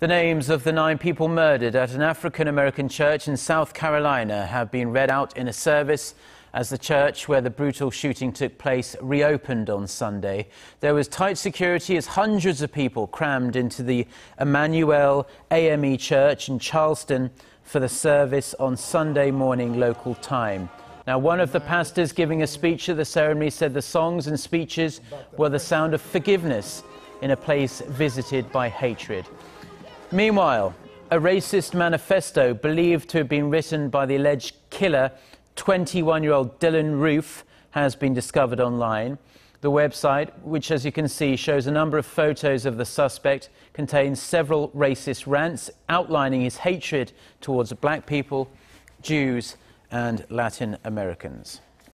The names of the 9 people murdered at an African-American church in South Carolina have been read out in a service as the church where the brutal shooting took place reopened on Sunday. There was tight security as hundreds of people crammed into the Emmanuel AME Church in Charleston for the service on Sunday morning local time. Now, one of the pastors giving a speech at the ceremony said the songs and speeches were the sound of forgiveness in a place visited by hatred. Meanwhile, a racist manifesto believed to have been written by the alleged killer, 21-year-old Dylann Roof, has been discovered online. The website, which as you can see shows a number of photos of the suspect, contains several racist rants outlining his hatred towards black people, Jews and Latin Americans.